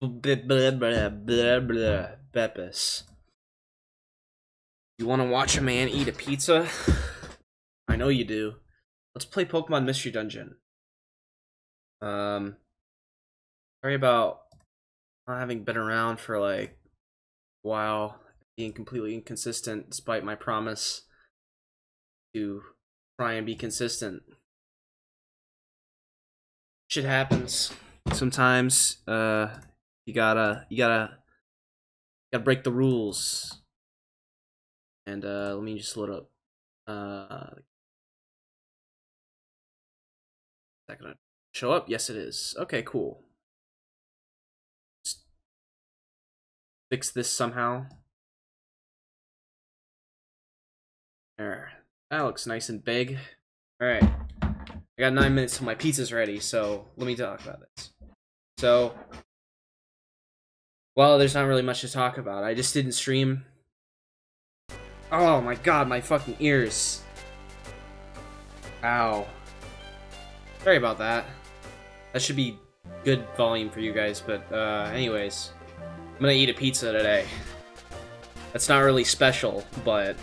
Peppers. You want to watch a man eat a pizza? I know you do. Let's play Pokemon Mystery Dungeon. Sorry about not having been around for like a while, being completely inconsistent despite my promise to try and be consistent. Shit happens. Sometimes you gotta break the rules. And let me just load up is that gonna show up? Yes it is. Okay, cool. Just fix this somehow. There. That looks nice and big. Alright. I got 9 minutes till my pizza's ready, so let me talk about this. So, well, there's not really much to talk about. I just didn't stream. Oh my god, my fucking ears. Ow. Sorry about that. That should be good volume for you guys, but anyways. I'm gonna eat a pizza today. That's not really special, but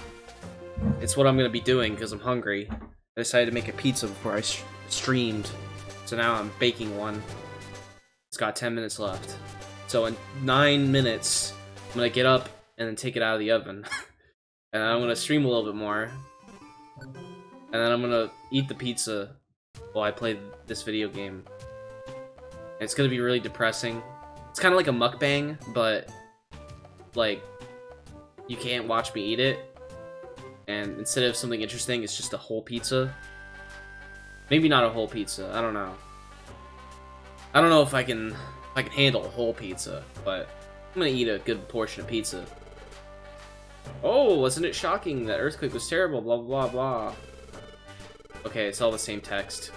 it's what I'm gonna be doing because I'm hungry. I decided to make a pizza before I streamed. So now I'm baking one. It's got 10 minutes left. So in 9 minutes, I'm gonna get up and then take it out of the oven. And I'm gonna stream a little bit more. And then I'm gonna eat the pizza while I play this video game. And it's gonna be really depressing. It's kind of like a mukbang, but like, you can't watch me eat it. And instead of something interesting, it's just a whole pizza. Maybe not a whole pizza, I don't know. I don't know if I can handle a whole pizza, but I'm gonna eat a good portion of pizza. Oh, wasn't it shocking that earthquake was terrible, blah, blah, blah. Okay, it's all the same text.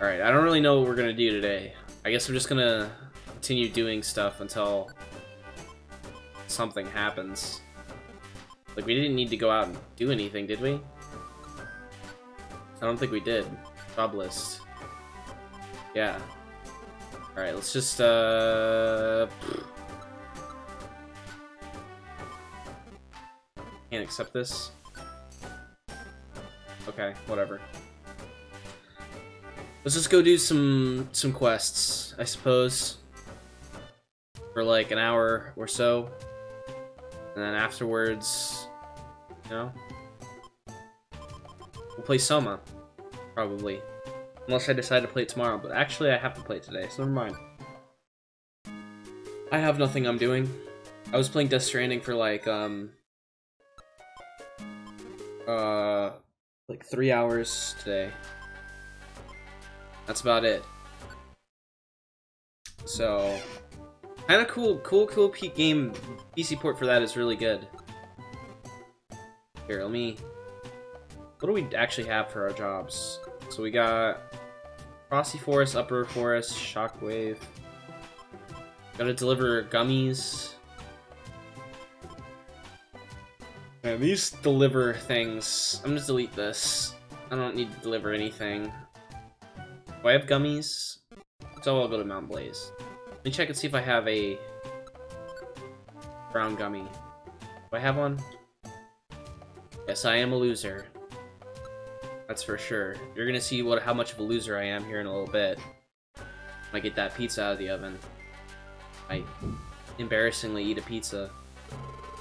Alright, I don't really know what we're gonna do today. I guess I'm just gonna continue doing stuff until something happens. Like, we didn't need to go out and do anything, did we? I don't think we did. Job list. Yeah. Alright, let's just, can't accept this. Okay, whatever. Let's just go do some quests, I suppose. For like an hour or so. And then afterwards, you know, we'll play Soma, probably. Unless I decide to play it tomorrow, but actually I have to play it today, so never mind. I have nothing I'm doing. I was playing Death Stranding for like 3 hours today. That's about it. So, kind of cool game. PC port for that is really good. Here, let me... What do we actually have for our jobs? So we got... Frosty Forest, Upper Forest, Shockwave. Gotta deliver gummies. Man, these deliver things... I'm gonna delete this. I don't need to deliver anything. Do I have gummies? So I'll go to Mount Blaze. Let me check and see if I have a brown gummy. Do I have one? Yes, I am a loser. That's for sure. You're gonna see how much of a loser I am here in a little bit. When I get that pizza out of the oven. I embarrassingly eat a pizza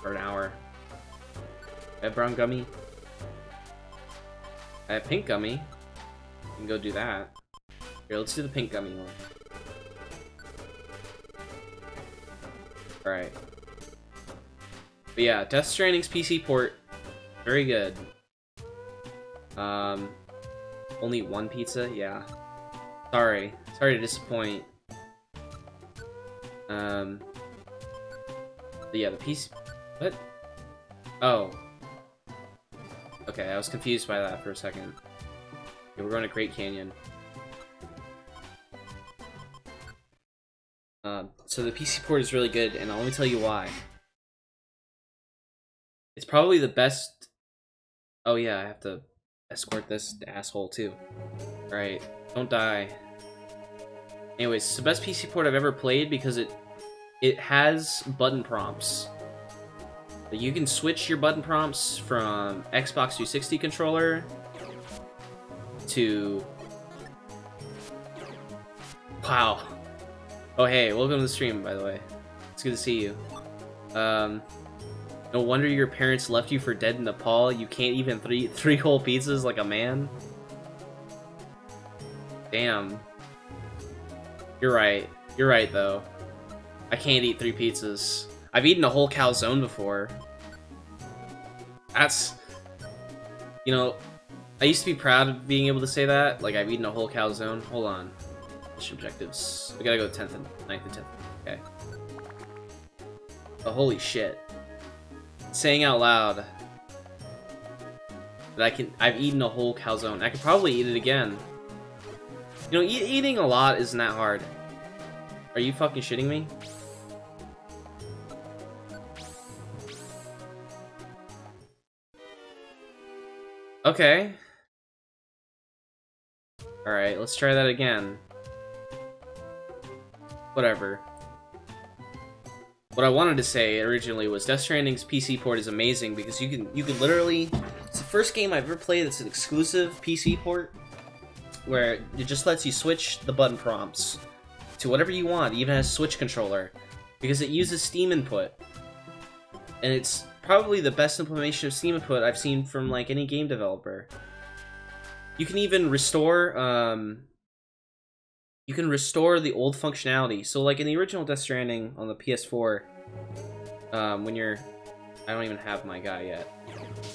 for an hour. I have brown gummy. I have pink gummy. I can go do that. Here, let's do the pink gummy one. Alright. But yeah, Death Stranding's PC port, very good. Only one pizza? Yeah. Sorry. Sorry to disappoint. But yeah, the PC... What? Oh. Okay, I was confused by that for a second. Okay, we're going to Great Canyon. So the PC port is really good, and I'll only tell you why. It's probably the best... Oh yeah, I have to escort this asshole too. Alright, don't die. Anyways, it's the best PC port I've ever played because it it has button prompts. You can switch your button prompts from Xbox 360 controller to... Wow. Oh, hey, welcome to the stream, by the way. It's good to see you. No wonder your parents left you for dead in Nepal. You can't even three whole pizzas like a man. Damn. You're right. You're right, though. I can't eat three pizzas. I've eaten a whole calzone before. That's... You know, I used to be proud of being able to say that. Like, I've eaten a whole calzone. Hold on. Objectives. We gotta go 10th and 9th and 10th. Okay. Oh, holy shit. Saying out loud that I've eaten a whole calzone. I could probably eat it again. You know, eating a lot isn't that hard. Are you fucking shitting me? Okay. Alright, let's try that again. Whatever. What I wanted to say originally was Death Stranding's PC port is amazing because you can literally... It's the first game I've ever played that's an exclusive PC port where it just lets you switch the button prompts to whatever you want. It even has Switch controller because it uses Steam Input. And it's probably the best implementation of Steam Input I've seen from, like, any game developer. You can even restore... You can restore the old functionality. So, like, in the original Death Stranding on the PS4, when you're... I don't even have my guy yet.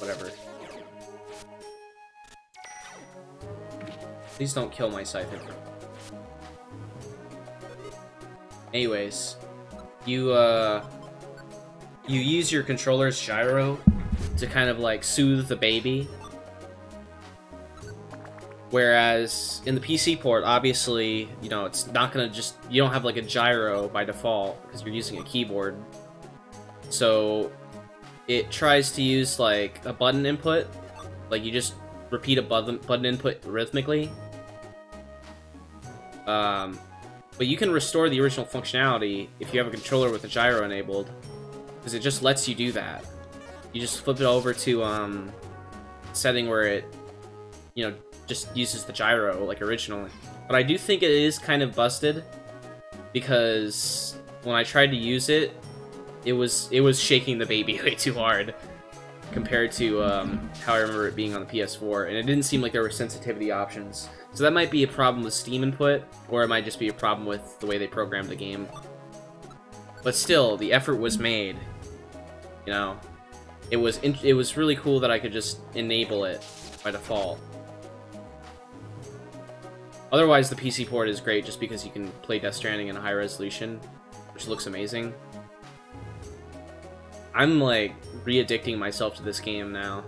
Whatever. Please don't kill my Scyther. Anyways, you use your controller's gyro to kind of, like, soothe the baby. Whereas in the PC port, obviously, you know, it's not gonna just... You don't have, like, a gyro by default, because you're using a keyboard. So, it tries to use, like, a button input. Like, you just repeat a button input rhythmically. But you can restore the original functionality if you have a controller with a gyro enabled. Because it just lets you do that. You just flip it over to, setting where it, you know, just uses the gyro, like, originally. But I do think it is kind of busted, because when I tried to use it, it was shaking the baby way too hard compared to how I remember it being on the PS4, and it didn't seem like there were sensitivity options. So that might be a problem with Steam Input, or it might just be a problem with the way they programmed the game. But still, the effort was made, you know? It was really cool that I could just enable it by default. Otherwise, the PC port is great just because you can play Death Stranding in high resolution, which looks amazing. I'm, like, re-addicting myself to this game now.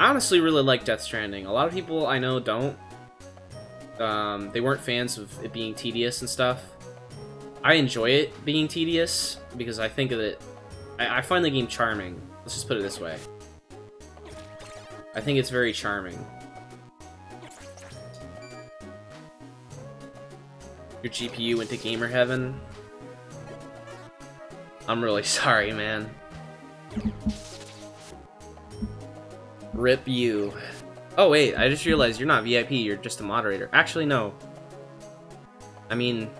I honestly really like Death Stranding. A lot of people I know don't. They weren't fans of it being tedious and stuff. I enjoy it being tedious because I think of it... I find the game charming. Let's just put it this way. I think it's very charming. Your GPU went to gamer heaven. I'm really sorry, man. Rip you. Oh wait, I just realized you're not VIP, you're just a moderator. Actually, no. I mean,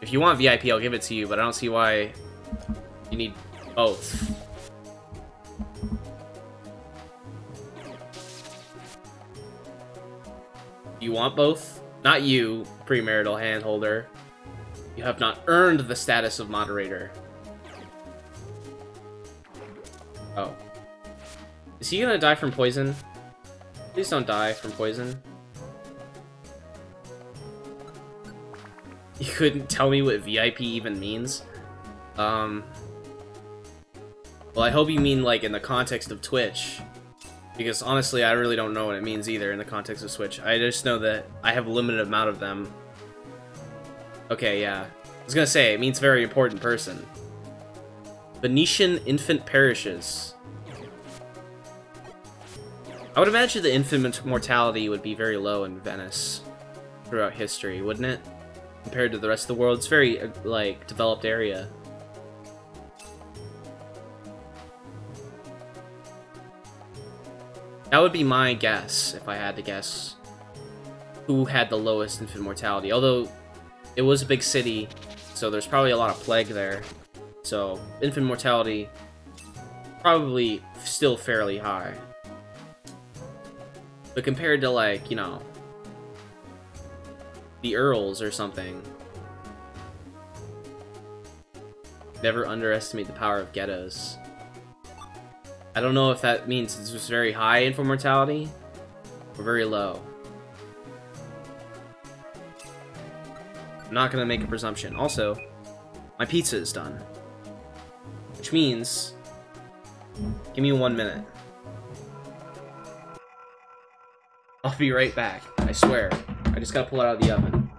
if you want VIP, I'll give it to you, but I don't see why you need both. You want both? Not you, premarital handholder. You have not earned the status of moderator. Oh. Is he gonna die from poison? Please don't die from poison. You couldn't tell me what VIP even means? Well, I hope you mean, like, in the context of Twitch. Because, honestly, I really don't know what it means either in the context of Switch. I just know that I have a limited amount of them. Okay, yeah. I was gonna say, it means very important person. Venetian infant perishes. I would imagine the infant mortality would be very low in Venice throughout history, wouldn't it? compared to the rest of the world. It's a very, like, developed area. That would be my guess, if I had to guess who had the lowest infant mortality. Although, it was a big city, so there's probably a lot of plague there. So, infant mortality, probably still fairly high. But compared to, like, you know, the Earls or something. Never underestimate the power of ghettos. I don't know if that means this was very high infant mortality or very low. I'm not gonna make a presumption. Also, my pizza is done, which means give me 1 minute. I'll be right back. I swear. I just gotta pull it out of the oven.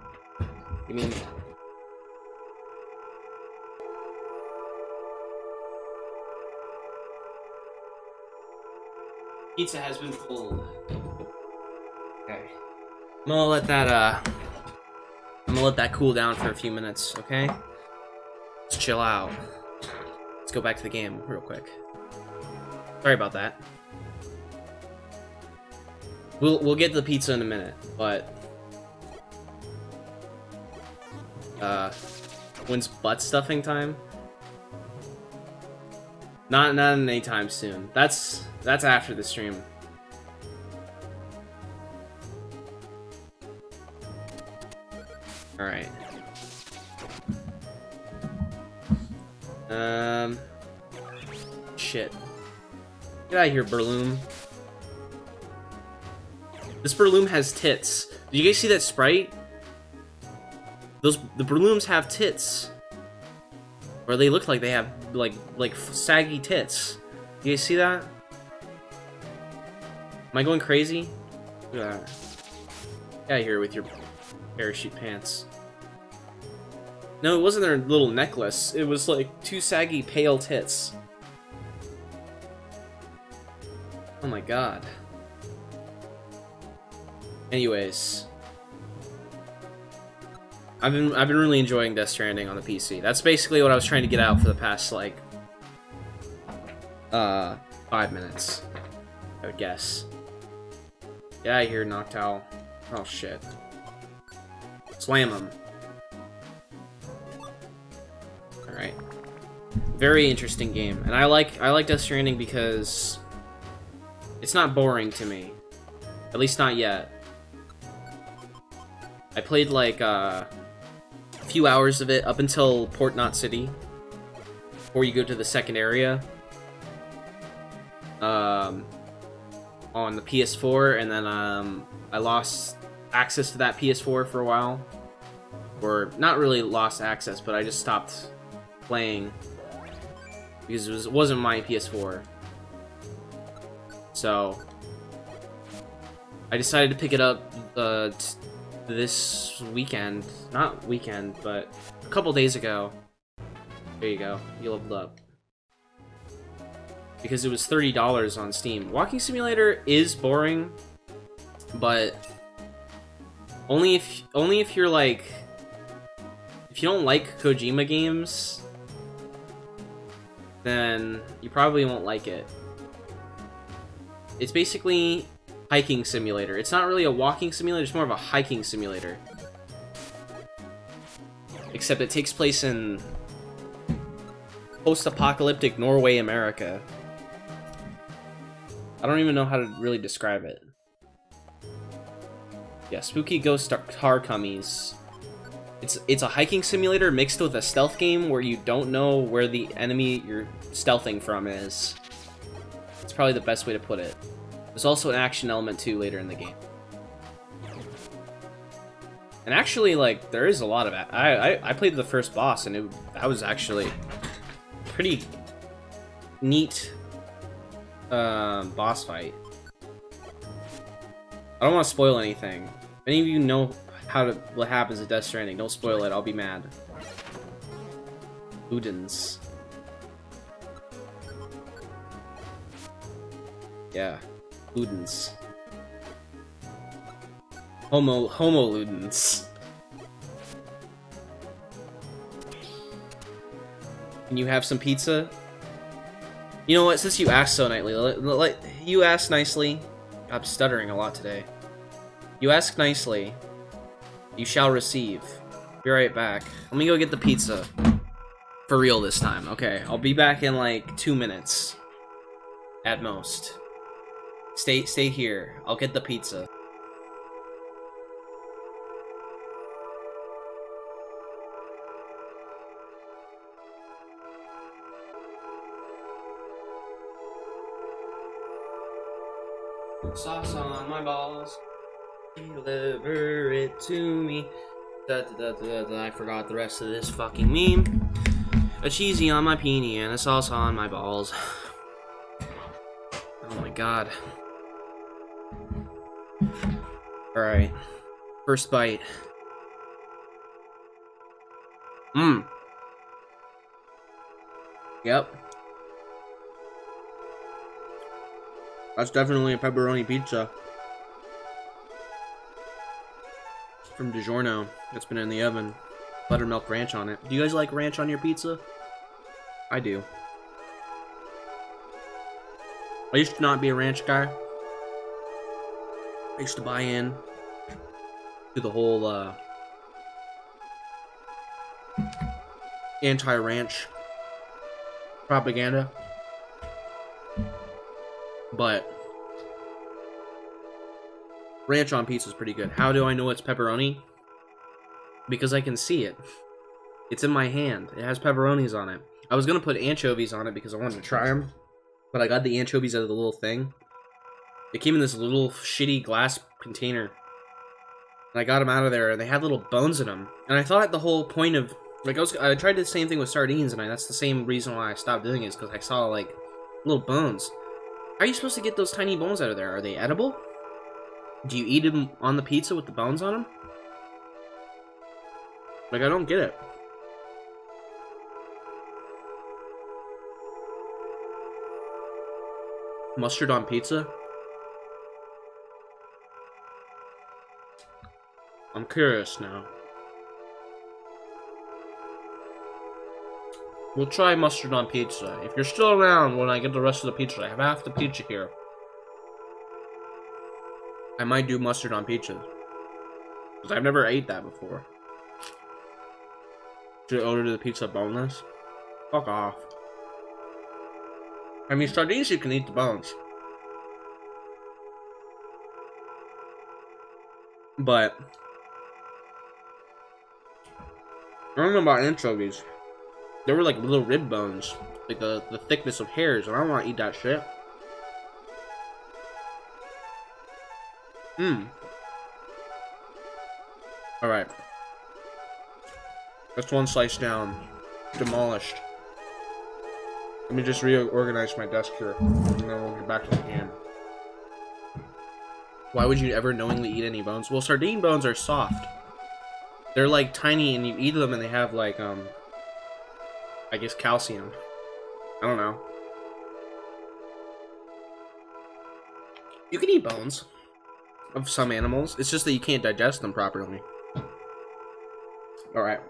Give me a minute. Pizza has been pulled. Okay. I'm gonna let that cool down for a few minutes, okay? Let's chill out. Let's go back to the game real quick. Sorry about that. We'll get to the pizza in a minute, but when's butt stuffing time? Not anytime soon. That's after the stream. All right. Shit. Get out of here, Berloom. This Berloom has tits. Do you guys see that sprite? The Berlooms have tits. Or they look like they have, like saggy tits. Do you guys see that? Am I going crazy? Look at that. Get out of here with your parachute pants. No, it wasn't their little necklace. It was, like, two saggy, pale tits. Oh my god. Anyways. I've been really enjoying Death Stranding on the PC. That's basically what I was trying to get out for the past, like, 5 minutes, I would guess. Get out of here, Noctowl. Oh, shit. Slam him. Alright. Very interesting game. And I like Death Stranding because it's not boring to me. At least not yet. I played, like, a few hours of it up until Port Knot City, before you go to the second area, on the PS4, and then, I lost access to that PS4 for a while. Or, not really lost access, but I just stopped playing, because it wasn't my PS4. So, I decided to pick it up, this weekend. Not weekend, but a couple days ago. There you go. You leveled up. Because it was $30 on Steam. Walking Simulator is boring, but only if you're like, if you don't like Kojima games, then you probably won't like it. It's basically hiking simulator. It's not really a walking simulator, it's more of a hiking simulator. Except it takes place in post-apocalyptic Norway, America. I don't even know how to really describe it. Yeah, spooky ghost car cummies. It's a hiking simulator mixed with a stealth game where you don't know where the enemy you're stealthing from is. It's probably the best way to put it. There's also an action element, too, later in the game. And actually, like, there is a lot of... I played the first boss, and that was actually pretty neat boss fight. I don't want to spoil anything. If any of you know what happens at Death Stranding, don't spoil it, I'll be mad. Udins. Yeah. Ludens. Homo Ludens. Can you have some pizza? You know what? Since you asked so nicely, you asked nicely. I'm stuttering a lot today. You ask nicely, you shall receive. Be right back. Let me go get the pizza. For real this time. Okay, I'll be back in like 2 minutes. At most. Stay here. I'll get the pizza. Sauce on my balls. Deliver it to me. I forgot the rest of this fucking meme. A cheesy on my peenie and a sauce on my balls. Oh my god. Alright. First bite. Mmm. Yep. That's definitely a pepperoni pizza. From DiGiorno. It's been in the oven. Buttermilk ranch on it. Do you guys like ranch on your pizza? I do. I used to not be a ranch guy. I used to buy in to the whole anti-ranch propaganda. But ranch on pizza is pretty good. How do I know it's pepperoni? Because I can see it. It's in my hand. It has pepperonis on it. I was gonna put anchovies on it because I wanted to try them, but I got the anchovies out of the little thing. They came in this little shitty glass container, and I got them out of there, and they had little bones in them. And I thought the whole point of, like, I tried the same thing with sardines, and that's the same reason why I stopped doing it, is because I saw, like, little bones. How are you supposed to get those tiny bones out of there? Are they edible? Do you eat them on the pizza with the bones on them? Like, I don't get it. Mustard on pizza? I'm curious now. We'll try mustard on pizza. If you're still around when I get the rest of the pizza, I have half the pizza here. I might do mustard on pizza. Because I've never ate that before. Should I order the pizza boneless? Fuck off. I mean, sardines, you can eat the bones. But I don't know about anchovies. They were like little rib bones. Like the thickness of hairs, and I don't want to eat that shit. Mmm. Alright. That's one slice down. Demolished. Let me just reorganize my desk here, and then we'll get back to the game. Why would you ever knowingly eat any bones? Well, sardine bones are soft. They're like tiny, and you eat them, and they have like, I guess calcium. I don't know. You can eat bones of some animals. It's just that you can't digest them properly. Alright.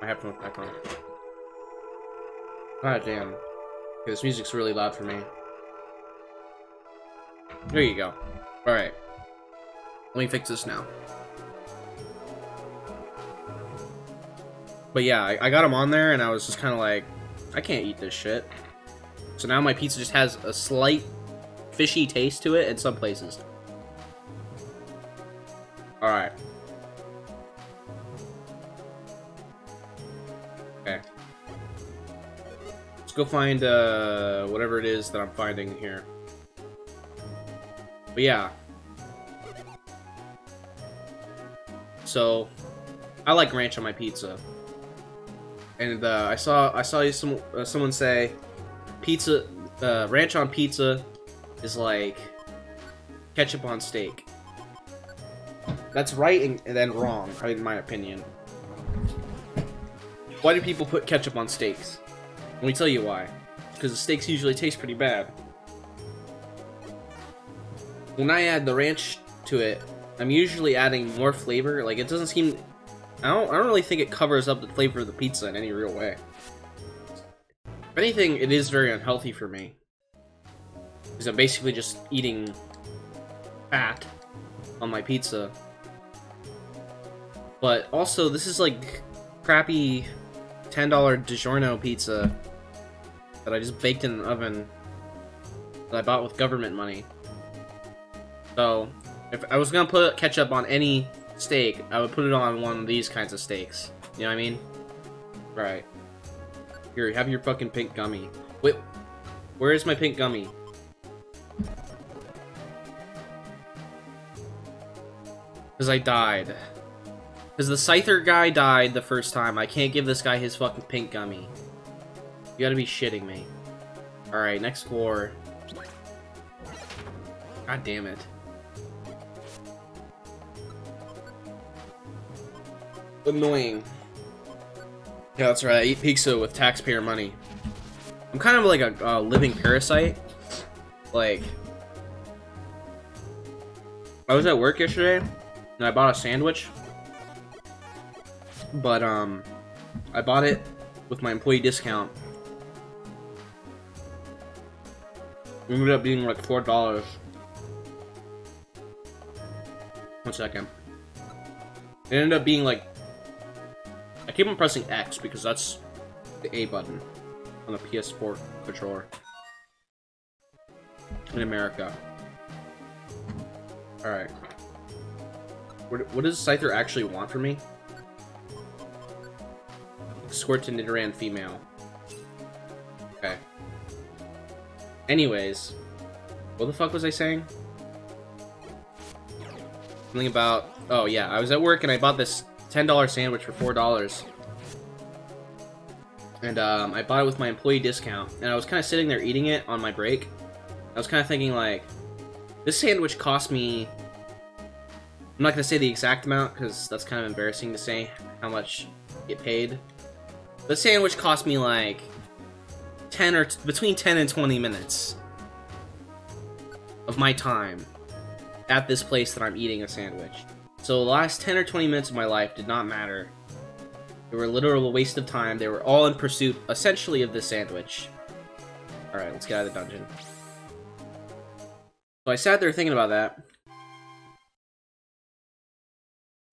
I have to look back on it. God damn. Okay, this music's really loud for me. There you go. Alright. Let me fix this now. But yeah, I got them on there, and I was just kind of like, I can't eat this shit. So now my pizza just has a slight fishy taste to it in some places. Alright. Go find whatever it is that I'm finding here. But yeah. So I like ranch on my pizza. And I saw someone say pizza ranch on pizza is like ketchup on steak. That's right and then wrong, in my opinion. Why do people put ketchup on steaks? Let me tell you why. Because the steaks usually taste pretty bad. When I add the ranch to it, I'm usually adding more flavor. Like, it doesn't seem... I don't really think it covers up the flavor of the pizza in any real way. If anything, it is very unhealthy for me. Because I'm basically just eating fat on my pizza. But also, this is like crappy $10 DiGiorno pizza that I just baked in an oven that I bought with government money. So, if I was gonna put ketchup on any steak, I would put it on one of these kinds of steaks. You know what I mean? Right. Here, have your fucking pink gummy. Wait, where is my pink gummy? Because I died. Because the Scyther guy died the first time. I can't give this guy his fucking pink gummy. You gotta be shitting me. Alright, next floor. God damn it. Annoying. Yeah, that's right. I eat pizza with taxpayer money. I'm kind of like a living parasite. Like, I was at work yesterday and I bought a sandwich, but I bought it with my employee discount. It ended up being like $4. One second. It ended up being like. I keep on pressing X because that's the A button on the PS4 controller in America. Alright. What does Scyther actually want from me? Squirt to Nidoran female. Okay. Anyways. What the fuck was I saying? Something about... Oh yeah, I was at work and I bought this $10 sandwich for $4. And I bought it with my employee discount. And I was kind of sitting there eating it on my break. I was kind of thinking like, this sandwich cost me... I'm not going to say the exact amount because that's kind of embarrassing to say how much it paid. The sandwich cost me like 10 or between 10 and 20 minutes of my time at this place that I'm eating a sandwich. So the last 10 or 20 minutes of my life did not matter. They were a literal waste of time. They were all in pursuit, essentially, of this sandwich. Alright, let's get out of the dungeon. So I sat there thinking about that.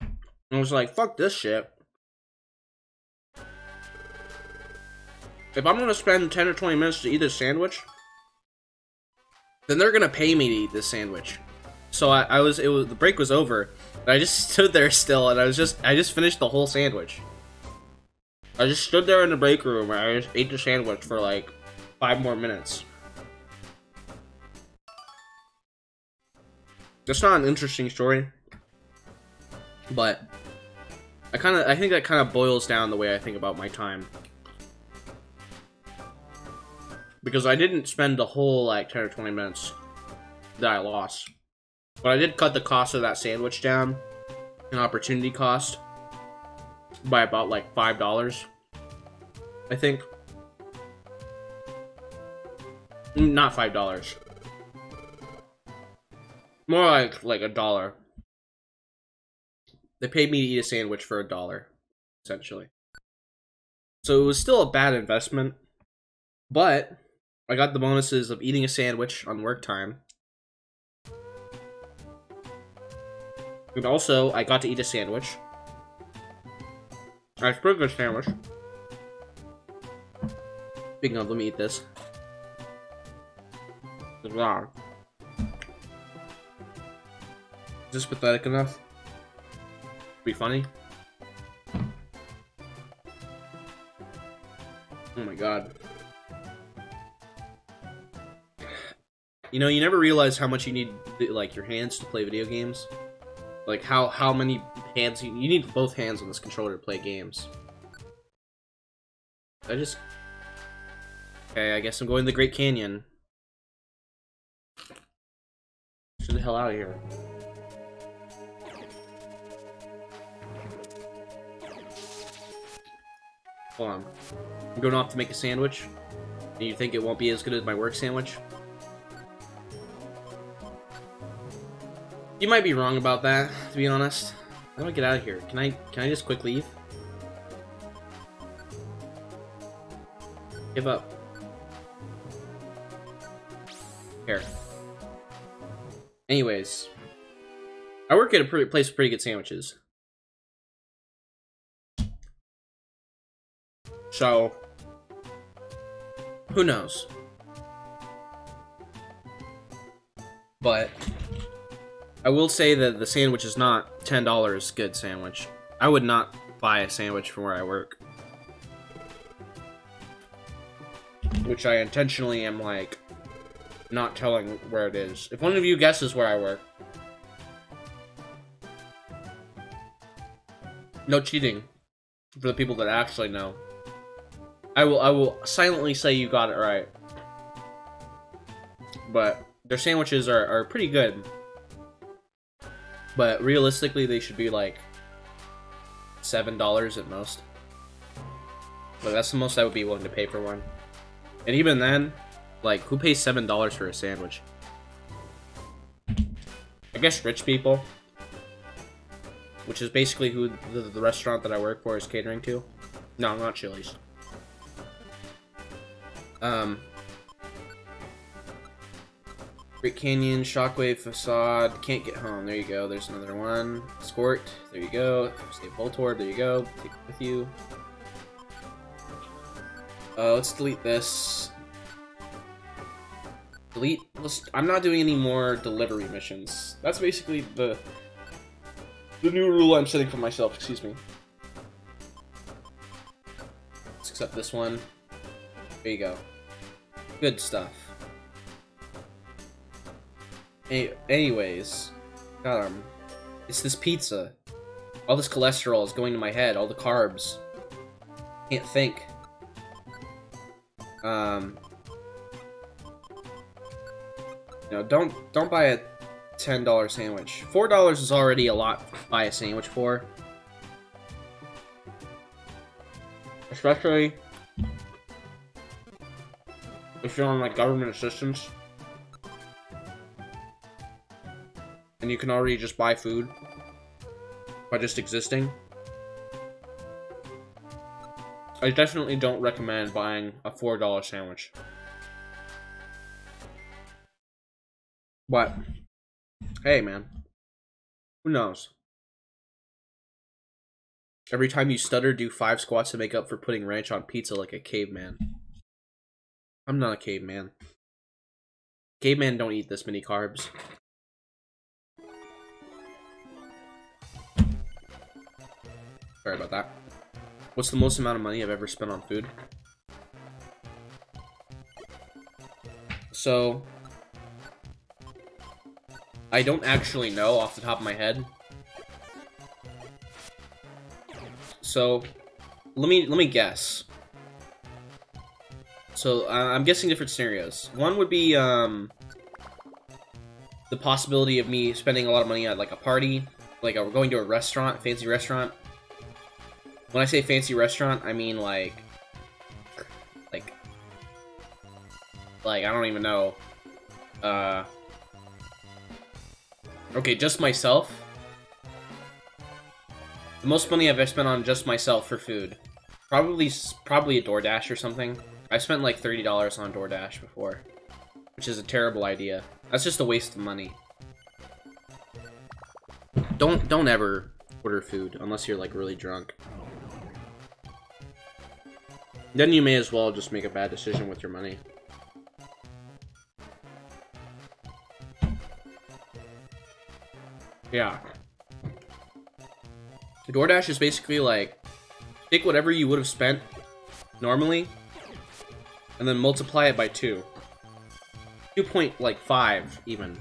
And I was like, fuck this shit. If I'm gonna spend 10 or 20 minutes to eat this sandwich, then they're gonna pay me to eat this sandwich. So it was the break was over, and I just stood there still, and I just finished the whole sandwich. I just stood there in the break room, and I just ate the sandwich for like 5 more minutes. That's not an interesting story, but I think that kind of boils down the way I think about my time. Because I didn't spend the whole like 10 or 20 minutes that I lost. But I did cut the cost of that sandwich down, an opportunity cost, by about like $5, I think. Not $5. More like $1. They paid me to eat a sandwich for $1, essentially. So it was still a bad investment, but I got the bonuses of eating a sandwich on work time. And also, I got to eat a sandwich. That's a pretty good sandwich. Speaking of, let me eat this. Wow. Is this pathetic enough? Be funny? Oh my god. You know, you never realize how much you need, like, your hands to play video games. Like, how many hands... You need both hands on this controller to play games. I just... Okay, I guess I'm going to the Great Canyon. Get the hell out of here. Hold on. I'm going off to make a sandwich. And you think it won't be as good as my work sandwich? You might be wrong about that, to be honest. How do I get out of here? Can I just quick leave? Give up. Here. Anyways. I work at a place with pretty good sandwiches. So, who knows? But I will say that the sandwich is not $10 good sandwich. I would not buy a sandwich from where I work. Which I intentionally am, like, not telling where it is. If one of you guesses where I work. No cheating. For the people that actually know. I will silently say you got it right. But their sandwiches are pretty good. But realistically, they should be like $7 at most. But that's the most I would be willing to pay for one. And even then, like, who pays $7 for a sandwich? I guess rich people. Which is basically who the restaurant that I work for is catering to. No, not Chili's. Great Canyon, Shockwave, Facade, Can't Get Home, there you go, there's another one. Squirt, there you go, Save Voltorb, there you go, take it with you. Let's delete this. Delete, I'm not doing any more delivery missions. That's basically the new rule I'm setting for myself, excuse me. Let's accept this one. There you go. Good stuff. Anyways, God, it's this pizza. All this cholesterol is going to my head. All the carbs. Can't think. You know, don't buy a $10 sandwich. $4 is already a lot to buy a sandwich for. Especially if you're on, like, government assistance. And you can already just buy food by just existing. I definitely don't recommend buying a $4 sandwich. But, hey man, who knows? Every time you stutter, do 5 squats to make up for putting ranch on pizza like a caveman. I'm not a caveman. Cavemen don't eat this many carbs. Sorry about that. What's the most amount of money I've ever spent on food? So, I don't actually know off the top of my head. So, let me guess. So, I'm guessing different scenarios. One would be, the possibility of me spending a lot of money at, like, a party. Like, we're going to a restaurant, fancy restaurant. When I say fancy restaurant, I mean, like, I don't even know. Okay, just myself. The most money I've ever spent on just myself for food. Probably a DoorDash or something. I spent like $30 on DoorDash before, which is a terrible idea. That's just a waste of money. Don't ever order food unless you're like really drunk. Then you may as well just make a bad decision with your money. Yeah. DoorDash is basically like, take whatever you would have spent normally, and then multiply it by 2. 2.5 even.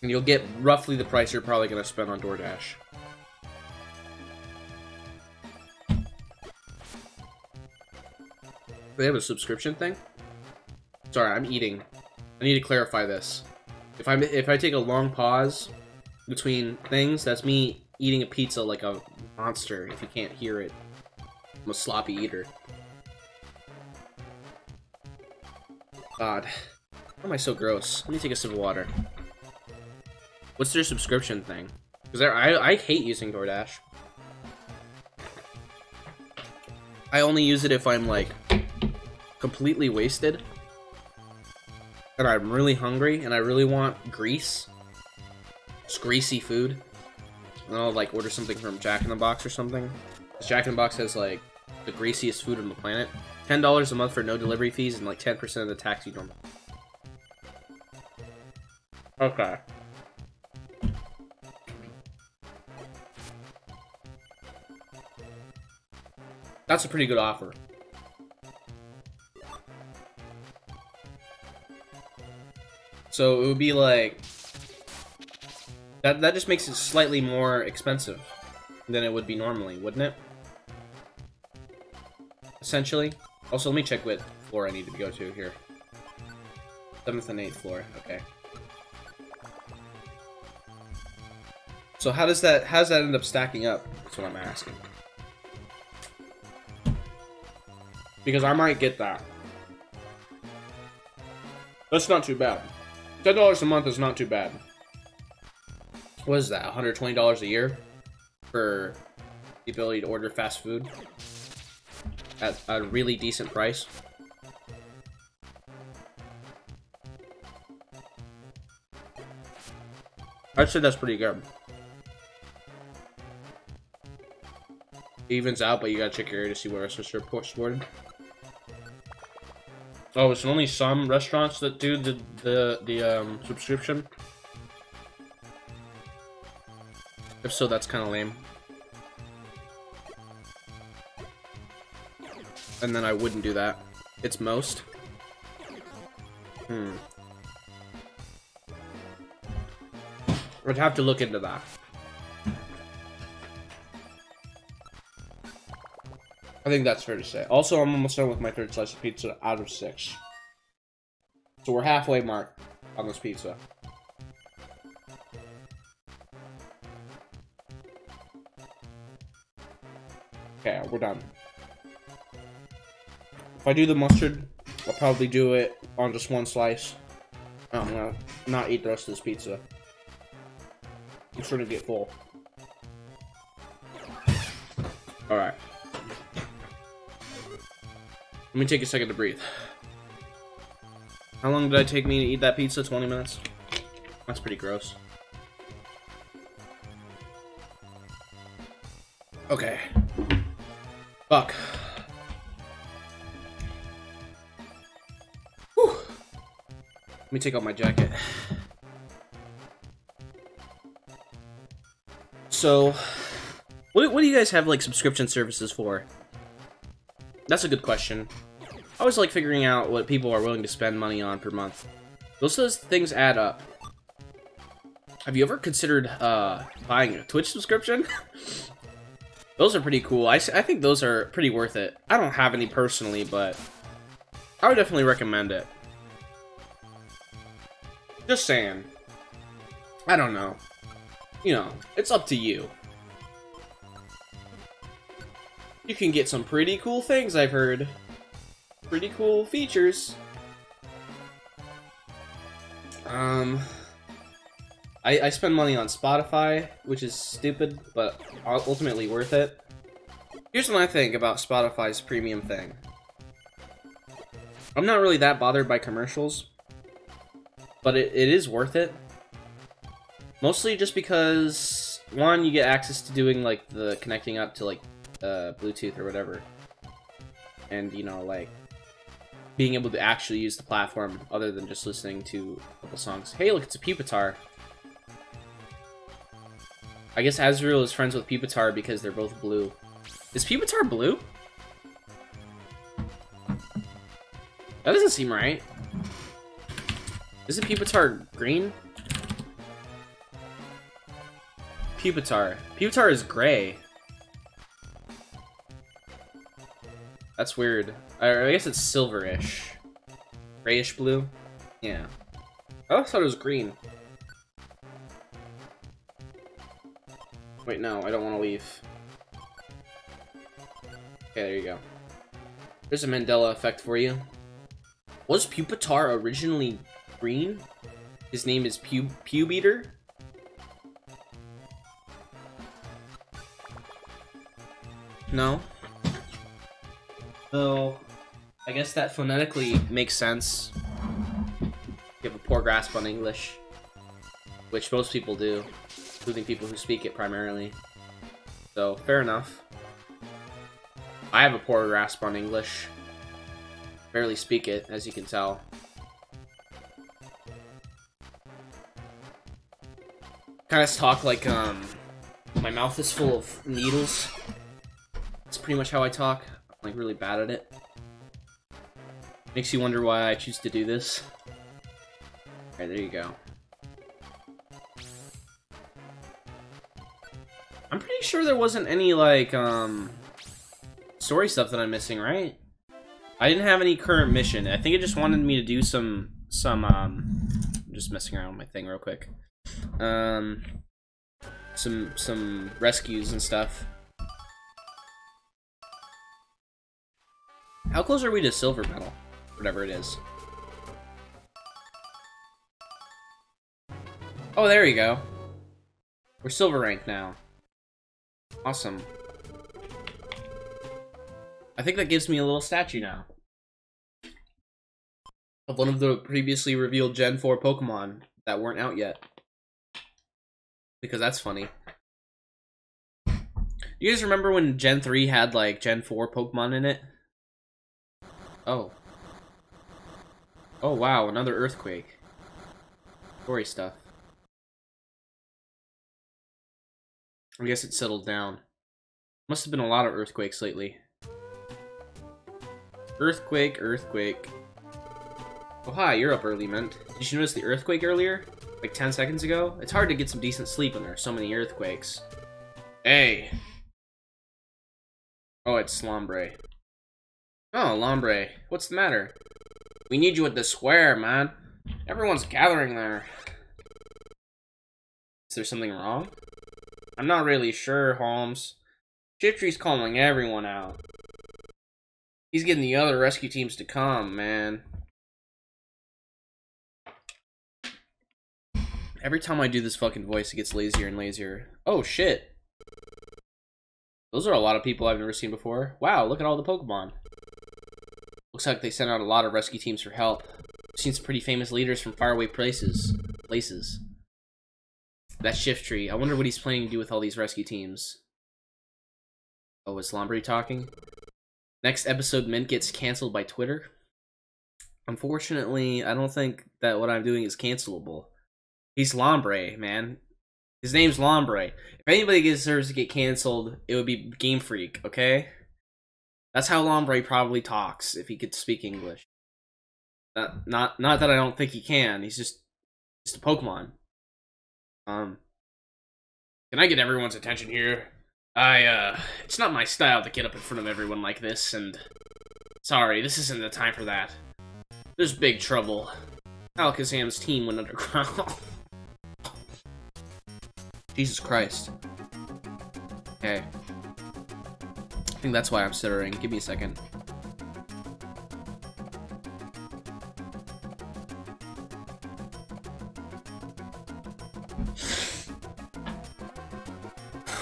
And you'll get roughly the price you're probably going to spend on DoorDash. They have a subscription thing? Sorry, I'm eating. I need to clarify this. If I take a long pause between things, that's me eating a pizza like a monster, if you can't hear it. I'm a sloppy eater. God. How am I so gross? Let me take a sip of water. What's their subscription thing? Because I hate using DoorDash. I only use it if I'm like completely wasted and I'm really hungry and I really want grease. It's greasy food. And I'll like order something from Jack in the Box or something. Jack in the Box has like the greasiest food on the planet. $10 a month for no delivery fees and like 10% of the tax you don't. Okay. That's a pretty good offer. So it would be like that just makes it slightly more expensive than it would be normally, wouldn't it? Essentially. Also, let me check what floor I need to go to here. 7th and 8th floor, okay. So how does that end up stacking up? That's what I'm asking. Because I might get that. That's not too bad. $10 a month is not too bad. What is that, $120 a year? For the ability to order fast food at a really decent price. I'd say that's pretty good. Evens out, but you gotta check your area to see where restaurants are ported. Oh, it's only some restaurants that do the subscription. If so, that's kind of lame. And then I wouldn't do that. It's most. I'd have to look into that. I think that's fair to say. Also, I'm almost done with my third slice of pizza out of 6. So we're halfway mark on this pizza. Okay, we're done. If I do the mustard, I'll probably do it on just one slice. I'm gonna not eat the rest of this pizza. I'm starting to get full. Alright. Let me take a second to breathe. How long did it take me to eat that pizza? 20 minutes? That's pretty gross. Okay. Fuck. Whew. Let me take off my jacket. So, what do you guys have, like, subscription services for? That's a good question. I always like figuring out what people are willing to spend money on per month. Those things add up. Have you ever considered buying a Twitch subscription? Those are pretty cool. I think those are pretty worth it. I don't have any personally, but I would definitely recommend it. Just saying. I don't know. You know, it's up to you. You can get some pretty cool things, I've heard. Pretty cool features. I spend money on Spotify, which is stupid, but ultimately worth it. Here's what I think about Spotify's premium thing. I'm not really that bothered by commercials, but it is worth it. Mostly just because, one, you get access to doing, like, the connecting up to, like, Bluetooth or whatever, and you know, like being able to actually use the platform other than just listening to a couple songs. Hey, look, it's a Pupitar. I guess Azrael is friends with Pupitar because they're both blue. Is Pupitar blue? That doesn't seem right. Isn't Pupitar green? Pupitar. Pupitar is gray. That's weird. I guess it's silverish. Grayish blue? Yeah. I always thought it was green. Wait, no, I don't want to leave. Okay, there you go. There's a Mandela effect for you. Was Pupitar originally green? His name is Pubeater? No? Though, I guess that phonetically makes sense. You have a poor grasp on English, which most people do, including people who speak it primarily. So, fair enough. I have a poor grasp on English. Barely speak it, as you can tell. Kind of talk like, my mouth is full of needles. That's pretty much how I talk. I'm, like, really bad at it. Makes you wonder why I choose to do this. Alright, there you go. I'm pretty sure there wasn't any, like, story stuff that I'm missing, right? I didn't have any current mission. I think it just wanted me to do I'm just messing around with my thing real quick. Some rescues and stuff. How close are we to silver medal? Whatever it is. Oh, there you go. We're silver rank now. Awesome. I think that gives me a little statue now. Of one of the previously revealed Gen 4 Pokemon that weren't out yet. Because that's funny. Do you guys remember when Gen 3 had, like, Gen 4 Pokemon in it? Oh. Oh, wow, another earthquake. Story stuff. I guess it settled down. Must have been a lot of earthquakes lately. Earthquake, earthquake. Oh, hi, you're up early, Mint. Did you notice the earthquake earlier? Like 10 seconds ago? It's hard to get some decent sleep when there are so many earthquakes. Hey! Oh, it's Lombre. Oh, Lombre. What's the matter? We need you at the square, man. Everyone's gathering there. Is there something wrong? I'm not really sure, Holmes. Shiftry's calling everyone out. He's getting the other rescue teams to come, man. Every time I do this fucking voice, it gets lazier and lazier. Oh, shit. Those are a lot of people I've never seen before. Wow, look at all the Pokemon. Looks like they sent out a lot of rescue teams for help. I've seen some pretty famous leaders from faraway places. That Shiftry. I wonder what he's planning to do with all these rescue teams. Oh, is Lombre talking? Next episode, Mint gets canceled by Twitter. Unfortunately, I don't think that what I'm doing is cancelable. He's Lombre, man. His name's Lombre. If anybody deserves to get canceled, it would be Game Freak, okay? That's how Lombre probably talks, if he could speak English. Not that I don't think he can, he's just a Pokemon. Can I get everyone's attention here? It's not my style to get up in front of everyone like this, and... Sorry, this isn't the time for that. There's big trouble. Alakazam's team went underground. Jesus Christ. Okay. I think that's why I'm stuttering. Give me a second.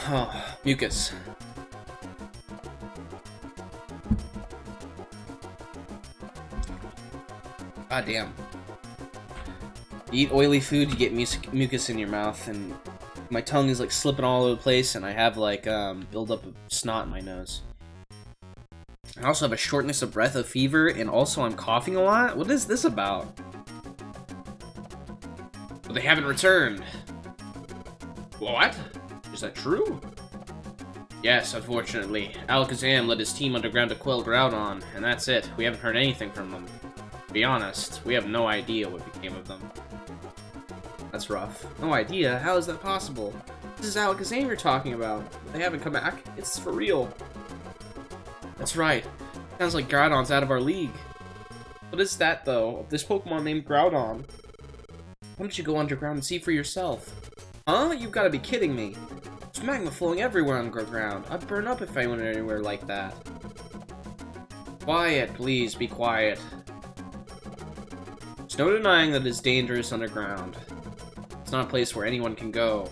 Oh, mucus. God damn. You eat oily food, you get mucus in your mouth, and my tongue is like slipping all over the place, and I have like buildup of snot in my nose. I also have a shortness of breath, a fever, and also I'm coughing a lot. What is this about? But they haven't returned. What? Is that true? Yes, unfortunately. Alakazam led his team underground to quell Groudon, and that's it. We haven't heard anything from them. To be honest, we have no idea what became of them. That's rough. No idea? How is that possible? This is Alakazam you're talking about. They haven't come back. It's for real. That's right. Sounds like Groudon's out of our league. What is that, though? This Pokemon named Groudon. Why don't you go underground and see for yourself? Huh? You've got to be kidding me. There's magma flowing everywhere underground. I'd burn up if I went anywhere like that. Quiet, please. Be quiet. There's no denying that it's dangerous underground. It's not a place where anyone can go.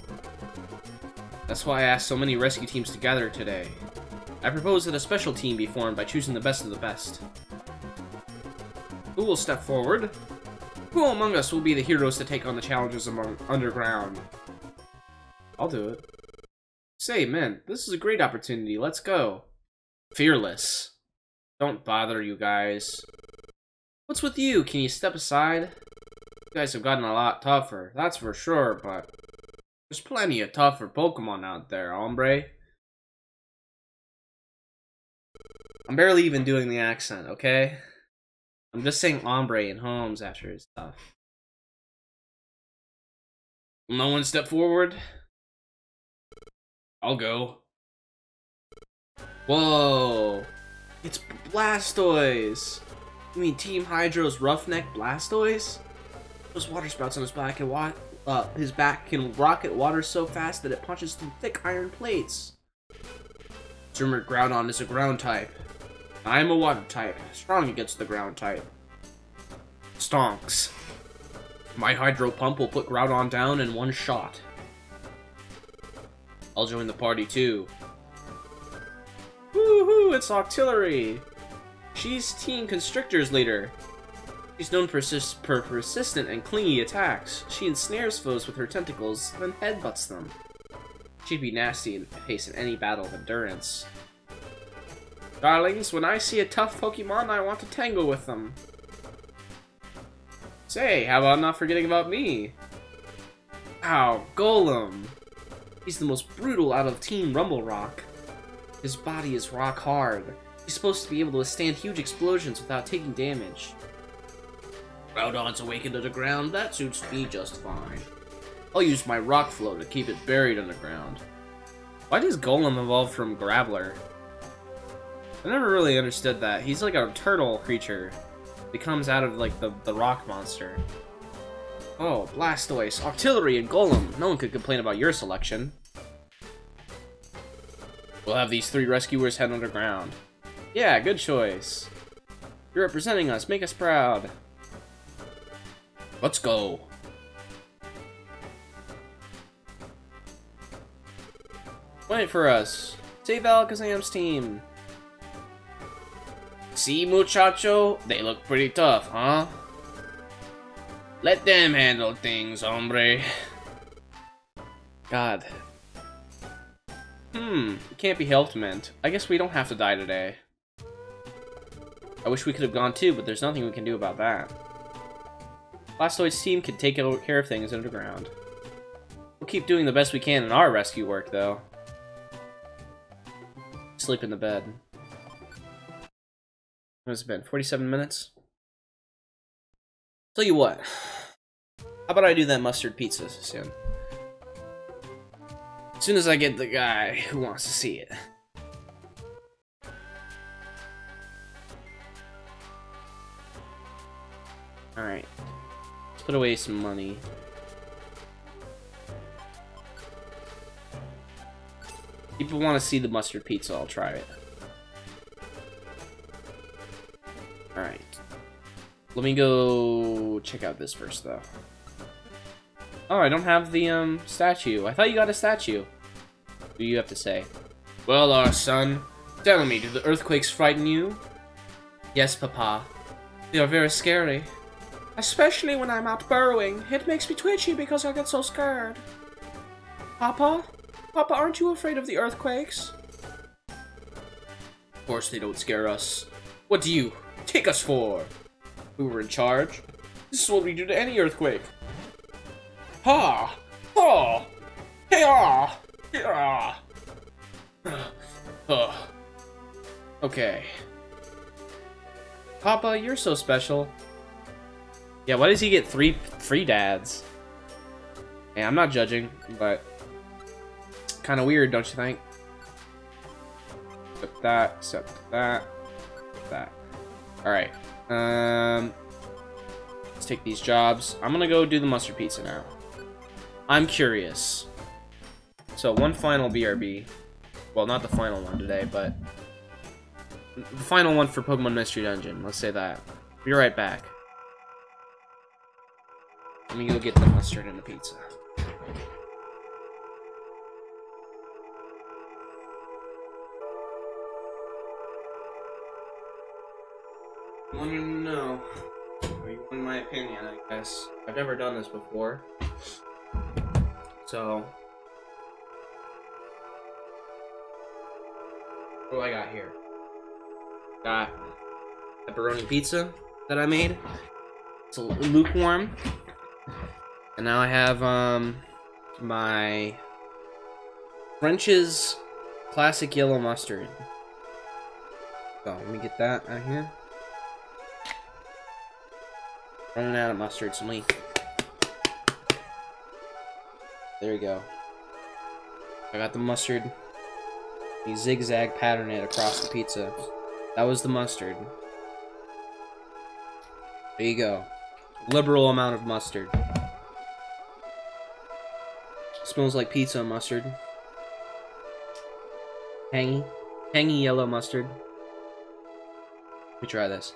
That's why I asked so many rescue teams to gather today. I propose that a special team be formed by choosing the best of the best. Who will step forward? Who among us will be the heroes to take on the challenges underground? I'll do it. Say, man, this is a great opportunity. Let's go. Fearless. Don't bother, you guys. What's with you? Can you step aside? You guys have gotten a lot tougher, that's for sure, but there's plenty of tougher Pokemon out there, hombre. I'm barely even doing the accent, okay? I'm just saying hombre and Holmes after his stuff. No one step forward? I'll go. Whoa! It's Blastoise! You mean Team Hydro's Roughneck Blastoise? Those water spouts on his back and can rocket water so fast that it punches through thick iron plates. Rumored Groudon is a ground type. I'm a water type, strong against the ground type. Stonks. My hydro pump will put Groudon down in one shot. I'll join the party too. Woohoo, it's Octillery! She's Team Constrictor's leader. She's known for persistent and clingy attacks. She ensnares foes with her tentacles, then headbutts them. She'd be nasty in the face in any battle of endurance. Darlings, when I see a tough Pokemon, I want to tangle with them. Say, how about not forgetting about me? Ow, Golem! He's the most brutal out of Team Rumble Rock. His body is rock hard. He's supposed to be able to withstand huge explosions without taking damage. Groudon's awakened to the ground, that suits me just fine. I'll use my rock flow to keep it buried underground. Why does Golem evolve from Graveler? I never really understood that. He's like a turtle creature that comes out of like the rock monster. Oh, Blastoise, Octillery, and Golem. No one could complain about your selection. We'll have these three rescuers head underground. Yeah, good choice. You're representing us. Make us proud. Let's go. Wait for us. Save Alakazam's team. See, muchacho? They look pretty tough, huh? Let them handle things, hombre. God. Can't be helped, Mint. I guess we don't have to die today. I wish we could have gone too, but there's nothing we can do about that. Blastoise's team can take care of things underground. We'll keep doing the best we can in our rescue work, though. Sleep in the bed. What has it been? 47 minutes? Tell you what. How about I do that mustard pizza soon? As soon as I get the guy who wants to see it. Alright. Let's put away some money. People want to see the mustard pizza, I'll try it. Alright. Let me go check out this first, though. Oh, I don't have the, statue. I thought you got a statue. What do you have to say? Well, our son, tell me, do the earthquakes frighten you? Yes, Papa. They are very scary. Especially when I'm out burrowing. It makes me twitchy because I get so scared. Papa? Papa, aren't you afraid of the earthquakes? Of course they don't scare us. What do you take us for? We were in charge. This is what we do to any earthquake. Ha! Ha! Hey-ah! Hey-ah! Okay. Papa, you're so special. Yeah, why does he get three dads? Yeah, I'm not judging, but... kind of weird, don't you think? Except that, except that, except that. Alright. Let's take these jobs. I'm gonna go do the mustard pizza now. I'm curious. So, one final BRB. Well, not the final one today, but... the final one for Pokemon Mystery Dungeon. Let's say that. Be right back. Let me go get the mustard and the pizza. Well, no. In my opinion, I guess. I've never done this before. So... what do I got here? Got pepperoni pizza that I made. It's a lukewarm. And now I have, my... French's classic yellow mustard. So, let me get that out of here. Running out of mustard, some leaf. There we go. I got the mustard. You zigzag pattern it across the pizza. That was the mustard. There you go. Liberal amount of mustard. Smells like pizza and mustard. Tangy. Tangy yellow mustard. Let me try this.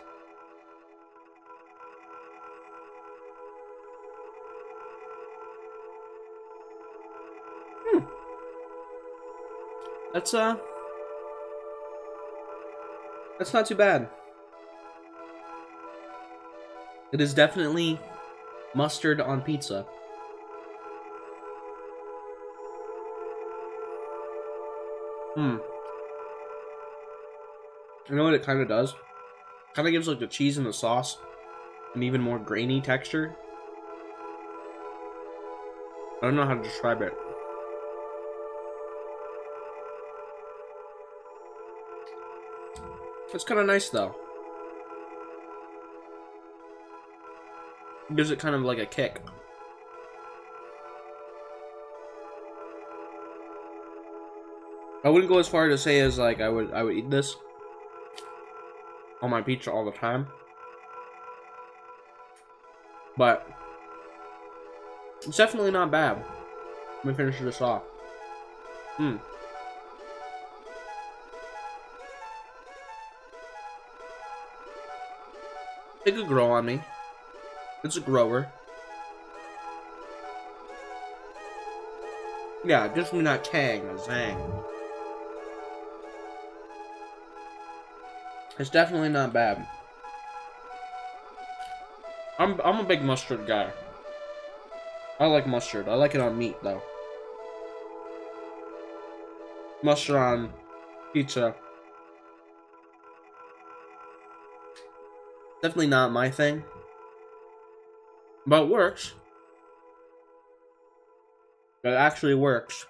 That's not too bad. It is definitely mustard on pizza. You know what it kind of does? Kind of gives like the cheese and the sauce an even more grainy texture. I don't know how to describe it. It's kind of nice, though. It gives it kind of like a kick. I wouldn't go as far to say as like I would eat this on my pizza all the time, but it's definitely not bad. Let me finish this off. It could grow on me. It's a grower. Yeah, it gives me that tang or zang. It's definitely not bad. I'm a big mustard guy. I like mustard. I like it on meat though. Mustard on pizza. Definitely not my thing, but it works. It actually works.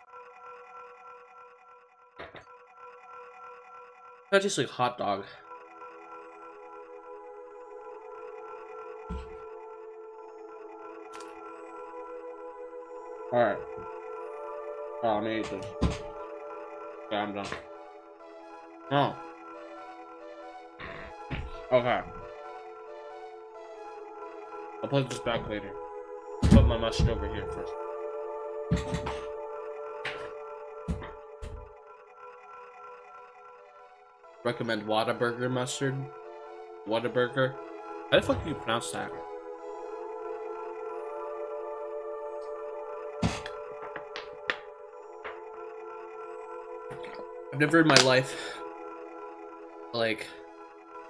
That tastes like hot dog. All right. Oh, I'm gonna eat this. Okay, I'm done. Oh. Okay. I'll plug this back later. Put my mustard over here first. Recommend Whataburger mustard. Whataburger. How the fuck do you pronounce that? I've never in my life, like,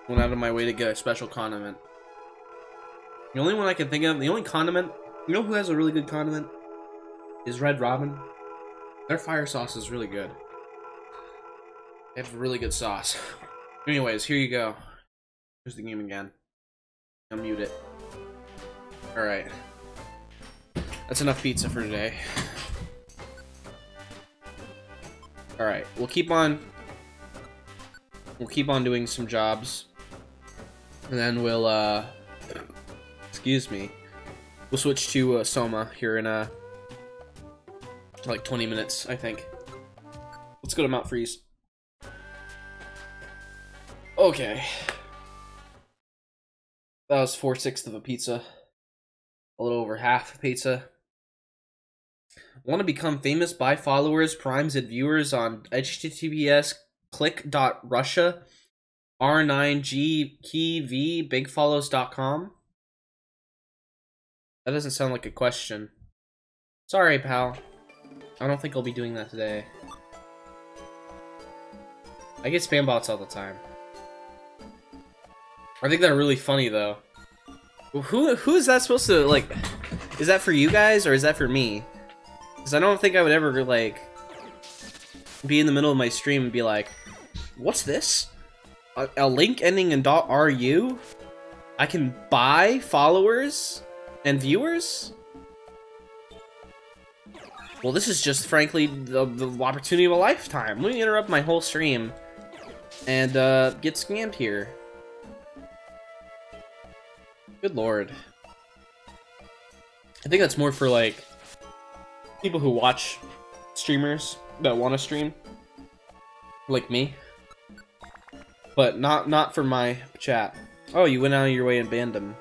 went out of my way to get a special condiment. The only one I can think of, the only condiment, you know who has a really good condiment? Is Red Robin. Their fire sauce is really good. They have really good sauce. Anyways, here you go. Here's the game again. I'll mute it. Alright. That's enough pizza for today. Alright, we'll keep on doing some jobs. And then we'll, excuse me. We'll switch to Soma here in like 20 minutes, I think. Let's go to Mount Freeze. Okay. That was 4/6 of a pizza. A little over half a pizza. Want to become famous by followers, primes, and viewers on https://click.russia/r9gkvbigfollows.com? That doesn't sound like a question. Sorry, pal. I don't think I'll be doing that today. I get spam bots all the time. I think they're really funny though. Who is that supposed to, like, is that for you guys or is that for me? Because I don't think I would ever, like, be in the middle of my stream and be like, what's this? A link ending in .ru? I can buy followers and viewers? Well, this is just, frankly, the opportunity of a lifetime. Let me interrupt my whole stream and get scammed here. Good lord. I think that's more for, like, people who watch streamers that want to stream, like me. But not for my chat. Oh, you went out of your way and banned him.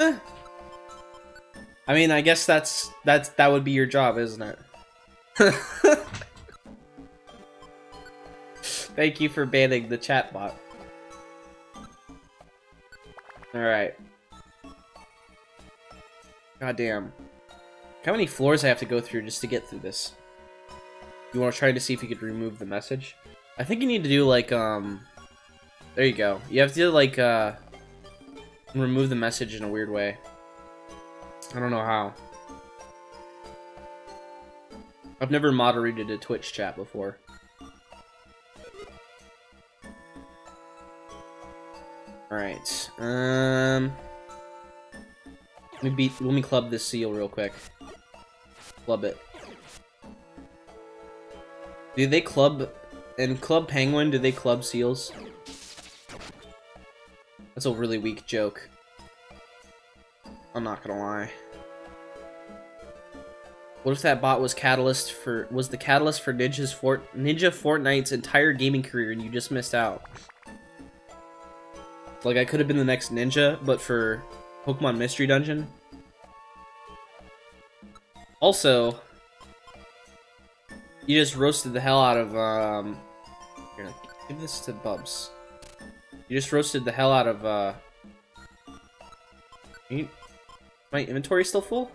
Eh. I mean, I guess that would be your job, isn't it? Thank you for banning the chatbot. Alright. Goddamn. How many floors I have to go through just to get through this? You want to try to see if you could remove the message? I think you need to do, like, there you go. You have to, like, remove the message in a weird way. I don't know how. I've never moderated a Twitch chat before. Alright, let me club this seal real quick. Club it. Do they club... in Club Penguin, do they club seals? That's a really weak joke. I'm not gonna lie. What if that bot was the catalyst for Ninja Fortnite's entire gaming career and you just missed out? Like, I could have been the next ninja, but for Pokemon Mystery Dungeon. Also, you just roasted the hell out of, here, give this to Bubs. You just roasted the hell out of, my inventory still full?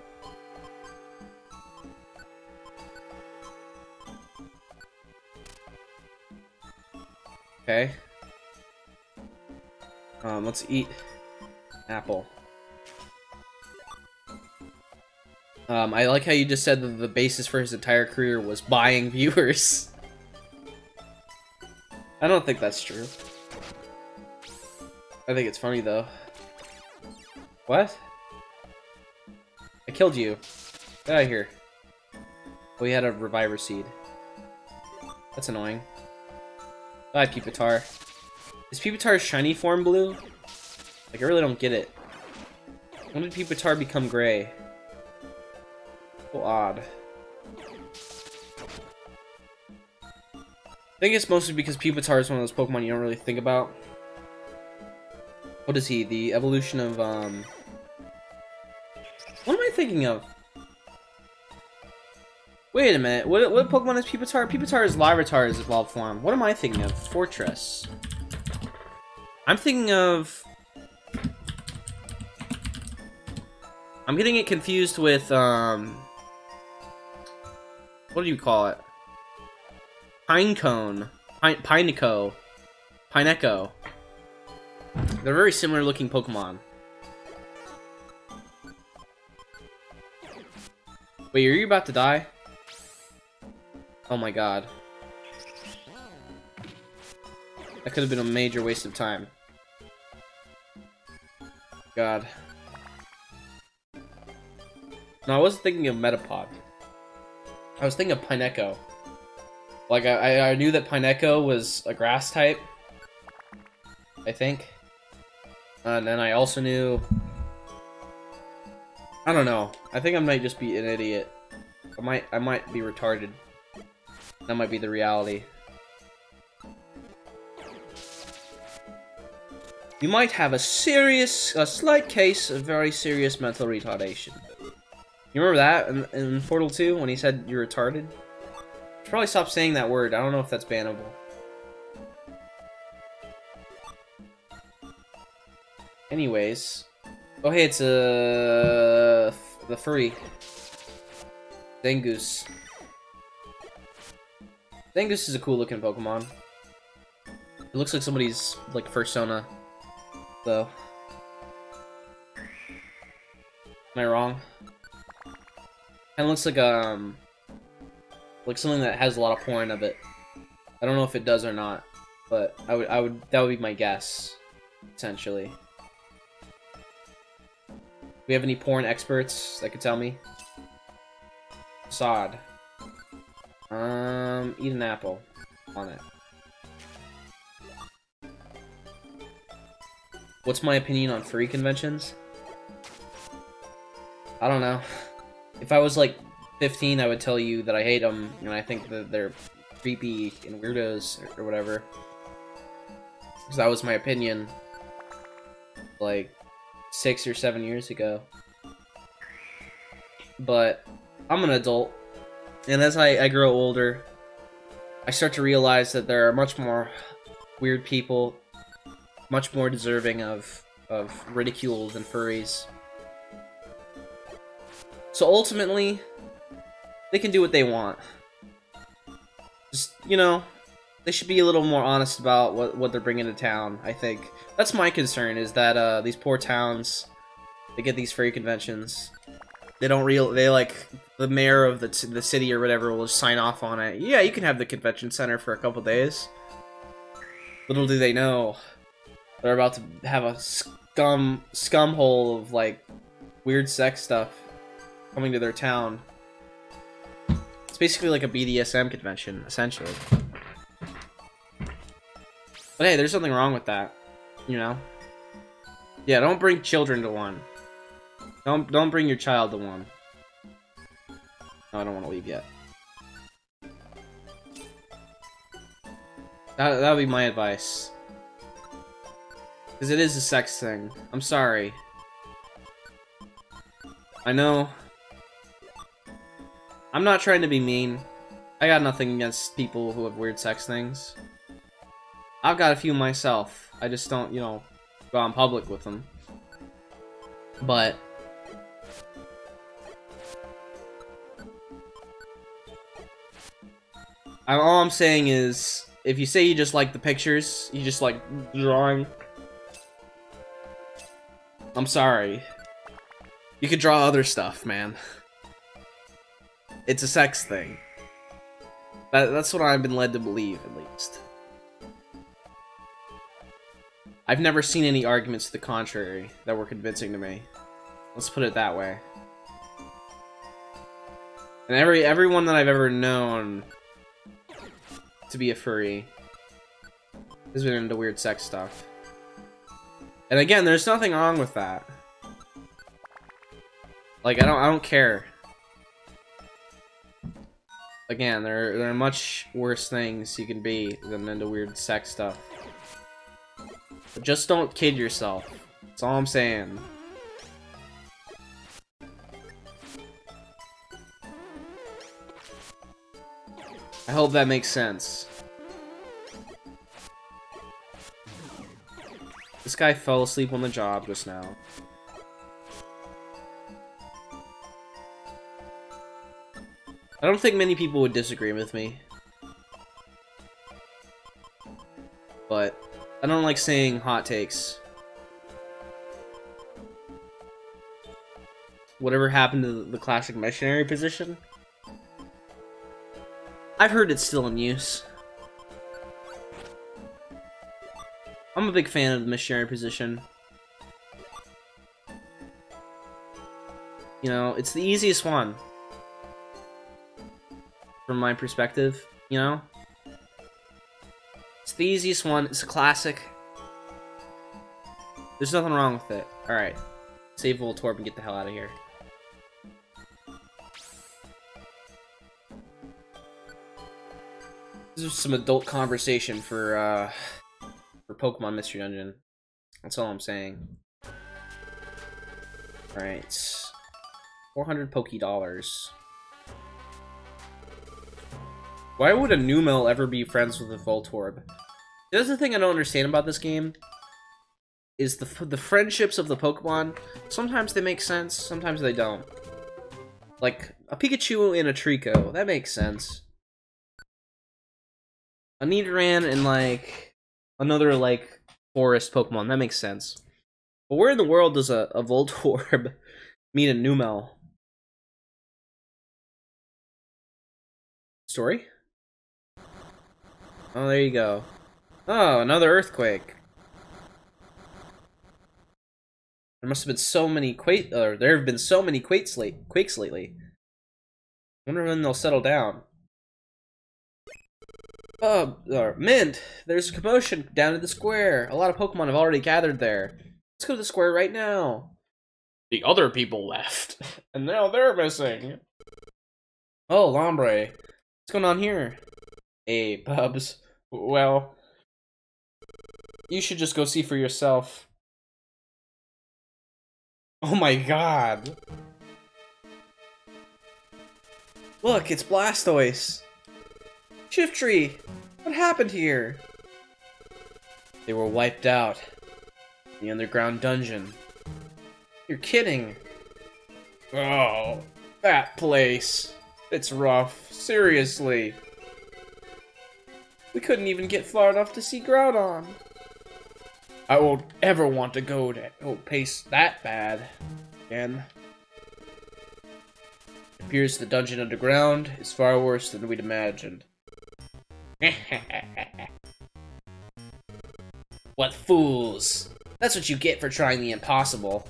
Okay. Let's eat apple. I like how you just said that the basis for his entire career was buying viewers. I don't think that's true. I think it's funny though. What? I killed you. Get out of here. We had a reviver seed. That's annoying. Bye, Pupitar. Is Pupitar's shiny form blue? Like, I really don't get it. When did Pupitar become gray? So odd. I think it's mostly because Pupitar is one of those Pokemon you don't really think about. What is he? The evolution of, what am I thinking of? Wait a minute. What Pokemon is Pupitar? Pupitar is Larvitar's evolved form. What am I thinking of? Fortress. I'm thinking of... I'm getting it confused with, what do you call it? Pinecone. Pineco. Pineco. They're very similar looking Pokemon. Wait, are you about to die? Oh my god. That could have been a major waste of time. God. No, I wasn't thinking of Metapod. I was thinking of Pineco. Like, I knew that Pineco was a grass type, I think. And then I also knew... I don't know. I think I might just be an idiot. I might be retarded. That might be the reality. You might have a slight case of very serious mental retardation. You remember that in Portal 2 when he said you're retarded? Should probably stop saying that word. I don't know if that's bannable. Anyways. Oh hey, it's the furry. Zangoose. Zangoose is a cool looking Pokemon. It looks like somebody's, like, fursona. though. Am I wrong? Kind of looks like something that has a lot of porn of it. I don't know if it does or not, but that would be my guess, essentially. Do we have any porn experts that could tell me? Sod. Eat an apple on it. What's my opinion on furry conventions? I don't know. If I was like 15, I would tell you that I hate them, and I think that they're creepy and weirdos or whatever. Because that was my opinion like 6 or 7 years ago. But I'm an adult, and as I grow older, I start to realize that there are much more weird people, much more deserving of ridicule than furries. So ultimately, they can do what they want. Just, you know, they should be a little more honest about what they're bringing to town, I think. That's my concern, is that these poor towns, they get these furry conventions. They don't they like, the mayor of the city or whatever will just sign off on it. Yeah, you can have the convention center for a couple days. Little do they know, they're about to have a scum hole of, like, weird sex stuff coming to their town. It's basically like a BDSM convention, essentially. But hey, there's nothing wrong with that, you know? Yeah, don't bring children to one. Don't bring your child to one. No, I don't want to leave yet. That would be my advice. Because it is a sex thing. I'm sorry. I know. I'm not trying to be mean. I got nothing against people who have weird sex things. I've got a few myself. I just don't, you know, go out in public with them. But all I'm saying is, if you say you just like the pictures, you just like drawing, I'm sorry. You could draw other stuff, man. It's a sex thing. That's what I've been led to believe, at least. I've never seen any arguments to the contrary that were convincing to me. Let's put it that way. And everyone that I've ever known to be a furry has been into weird sex stuff. And again, there's nothing wrong with that. Like, I don't care. Again, there are much worse things you can be than into weird sex stuff. But just don't kid yourself. That's all I'm saying. I hope that makes sense. This guy fell asleep on the job just now. I don't think many people would disagree with me. But I don't like saying hot takes. Whatever happened to the classic missionary position? I've heard it's still in use. I'm a big fan of the missionary position. You know, it's the easiest one. From my perspective, you know? It's the easiest one, it's a classic. There's nothing wrong with it. Alright, save Voltorb and get the hell out of here. This is some adult conversation for Pokemon Mystery Dungeon. That's all I'm saying. Alright. 400 Poké Dollars. Why would a Numel ever be friends with a Voltorb? The other thing I don't understand about this game is the friendships of the Pokemon. Sometimes they make sense, sometimes they don't. Like, a Pikachu and a Treecko, that makes sense. A Nidoran and, like, another, like, forest Pokemon, that makes sense. But where in the world does a Voltorb meet a Numel? Story? Oh, there you go. Oh, another earthquake. There must have been so many quakes, or there have been so many quakes lately. I wonder when they'll settle down. Oh, Mint! There's a commotion down at the square. A lot of Pokemon have already gathered there. Let's go to the square right now. The other people left, and now they're missing. Oh, Lombre. What's going on here? Hey, Bubs. Well, you should just go see for yourself. Oh my god! Look, it's Blastoise! Shiftry! What happened here? They were wiped out in the underground dungeon. You're kidding! Oh, that place! It's rough, seriously! We couldn't even get far enough to see Groudon! I won't ever want to go to pace that bad again. It appears the dungeon underground is far worse than we'd imagined. What fools! That's what you get for trying the impossible.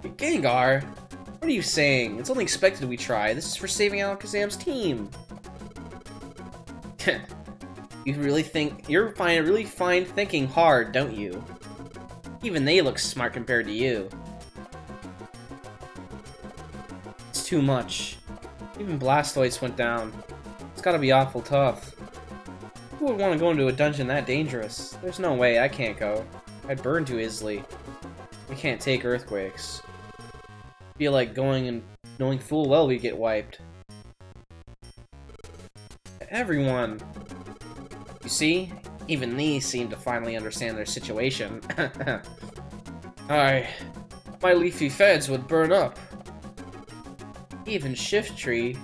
But Gengar, what are you saying? It's only expected we try. This is for saving Alakazam's team. You really think you're really fine thinking hard, don't you? Even they look smart compared to you. It's too much. Even Blastoise went down. It's gotta be awful tough. Who would want to go into a dungeon that dangerous? There's no way I can't go. I'd burn too easily. I can't take earthquakes. I feel like going and knowing full well we get wiped. Everyone! You see? Even these seem to finally understand their situation. My leafy feds would burn up. Even Shiftry.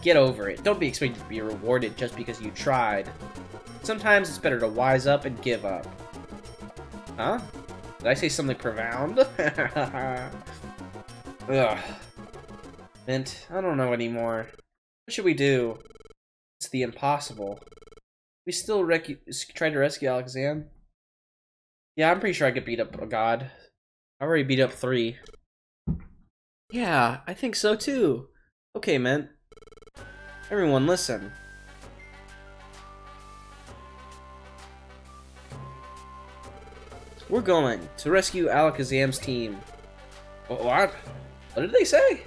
Get over it. Don't be expected to be rewarded just because you tried. Sometimes it's better to wise up and give up. Huh? Did I say something profound? Ugh. Mint, I don't know anymore. What should we do? It's the impossible. We still try to rescue Alakazam? Yeah, I'm pretty sure I could beat up a god. I already beat up 3. Yeah, I think so too. Okay, man. Everyone, listen. We're going to rescue Alakazam's team. What? What did they say?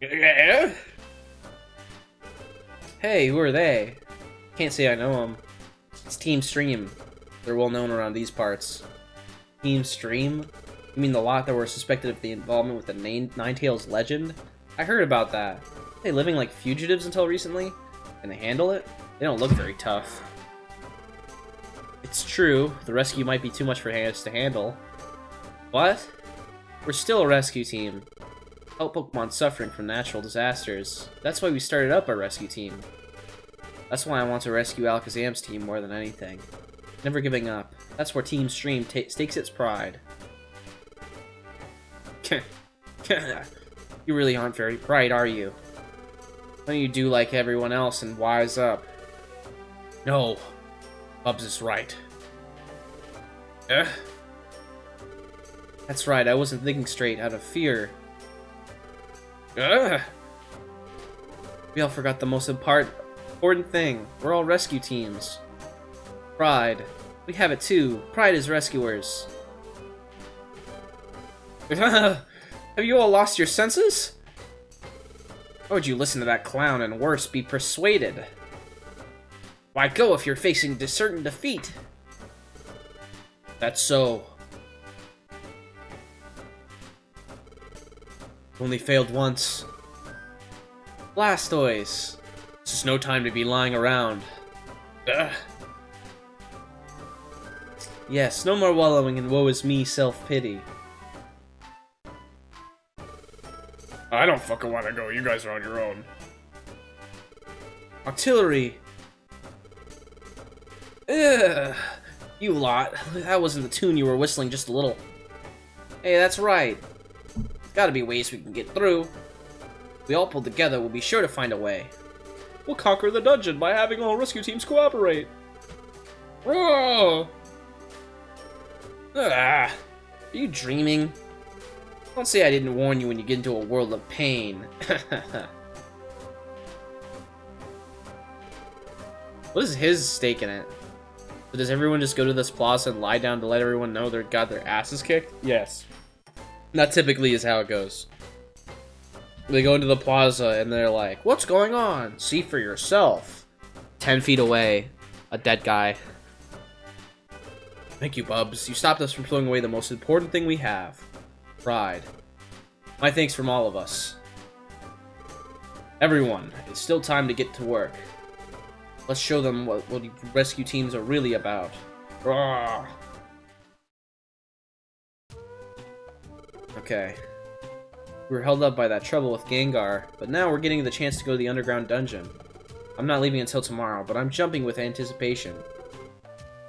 Yeah. Hey, who are they? Can't say I know them. It's Team Stream. They're well known around these parts. Team Stream? You mean the lot that were suspected of the involvement with the Ninetales legend? I heard about that. Are they living like fugitives until recently? Can they handle it? They don't look very tough. It's true, the rescue might be too much for us to handle. What? We're still a rescue team. Help Pokemon suffering from natural disasters. That's why we started up our rescue team. That's why I want to rescue Alakazam's team more than anything. Never giving up. That's where Team Stream stakes its pride. You really aren't very bright, are you? Why don't you do like everyone else and wise up? No. Bubs is right. Ugh. That's right, I wasn't thinking straight out of fear. Ugh. We all forgot the most important thing. We're all rescue teams. Pride. We have it too. Pride as rescuers. Have you all lost your senses? Why would you listen to that clown and worse, be persuaded? Why go if you're facing certain defeat? That's so. Only failed once. Blastoise. This is no time to be lying around. Ugh. Yes, no more wallowing in woe is me self-pity. I don't fucking want to go, you guys are on your own. Octillery. Ugh. You lot. That wasn't the tune you were whistling just a little. Hey, that's right. Gotta be ways we can get through. If we all pull together, we'll be sure to find a way. We'll conquer the dungeon by having all rescue teams cooperate. Oh. Ah, are you dreaming? Don't say I didn't warn you when you get into a world of pain. What is his stake in it? So does everyone just go to this plaza and lie down to let everyone know they got their asses kicked? Yes. That typically is how it goes. They go into the plaza and they're like, what's going on? See for yourself. 10 feet away, a dead guy. Thank you, Bubs. You stopped us from throwing away the most important thing we have. Pride. My thanks from all of us. Everyone, it's still time to get to work. Let's show them what rescue teams are really about. Rawr. Okay. We were held up by that trouble with Gengar, but now we're getting the chance to go to the underground dungeon. I'm not leaving until tomorrow, but I'm jumping with anticipation.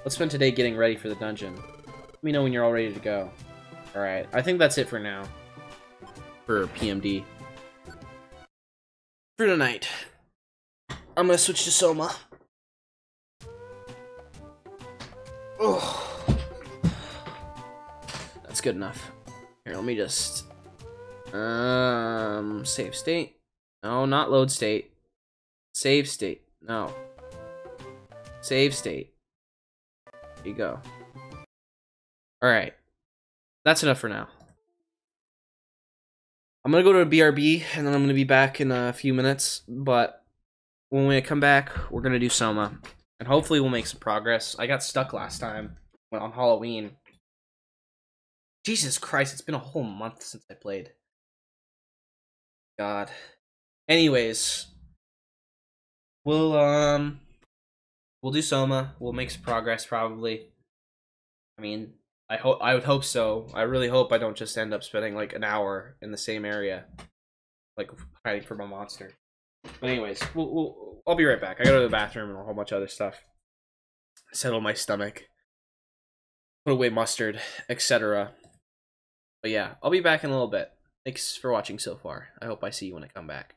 Let's spend today getting ready for the dungeon. Let me know when you're all ready to go. Alright, I think that's it for now. For PMD. For tonight. I'm gonna switch to Soma. Oh, that's good enough. Here, let me just... save state. No, not load state. Save state. No. Save state. There you go. Alright. That's enough for now. I'm gonna go to a BRB, and then I'm gonna be back in a few minutes, but when we come back, we're gonna do Soma. And hopefully we'll make some progress. I got stuck last time on Halloween. Jesus Christ, it's been a whole month since I played. God. Anyways. We'll do Soma. We'll make some progress, probably. I mean... I would hope so. I really hope I don't just end up spending like an hour in the same area, like hiding from a monster. But anyways, I'll be right back. I go to the bathroom and a whole bunch of other stuff. Settle my stomach. Put away mustard, etc. But yeah, I'll be back in a little bit. Thanks for watching so far. I hope I see you when I come back.